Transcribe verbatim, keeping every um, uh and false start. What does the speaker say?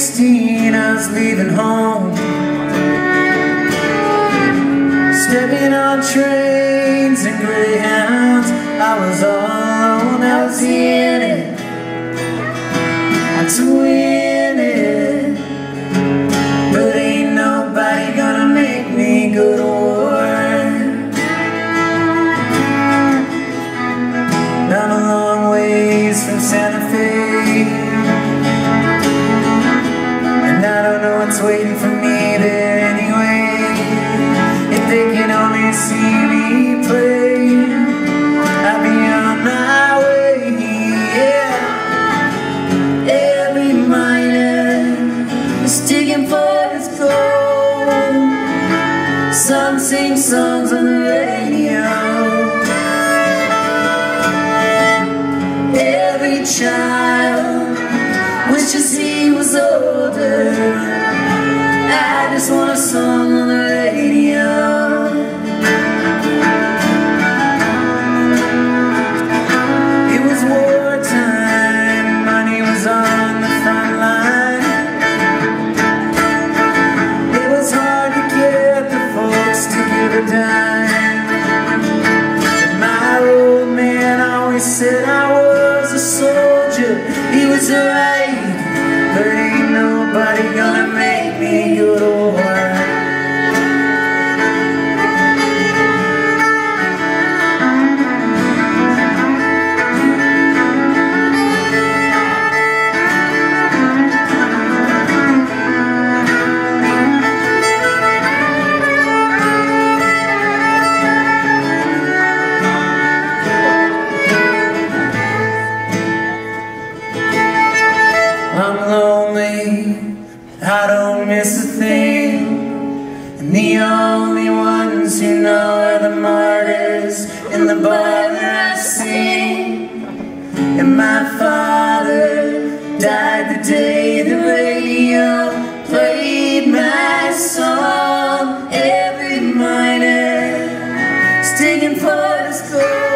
sixteen, I was leaving home, stepping on trains and greyhounds. I was all alone, I was in it, I was in it. But ain't nobody gonna make me go to war. I'm a long ways from Santa Fe, waiting for me there anyway. If they can only see me play, I'll be on my way. Yeah, every miner is digging for his gold. Some sing songs on the radio. Every child wishes he was older. I just want a song on the radio. It was wartime, money was on the front line. It was hard to get the folks to give a dime. But my old man always said I was a soldier. He was right, but ain't nobody gonna make me go to war. I'm lonely, I don't miss a thing, and the only ones who know are the martyrs in the bar that I sing. And my father died the day the radio played my song. Every miner is digging for his gold.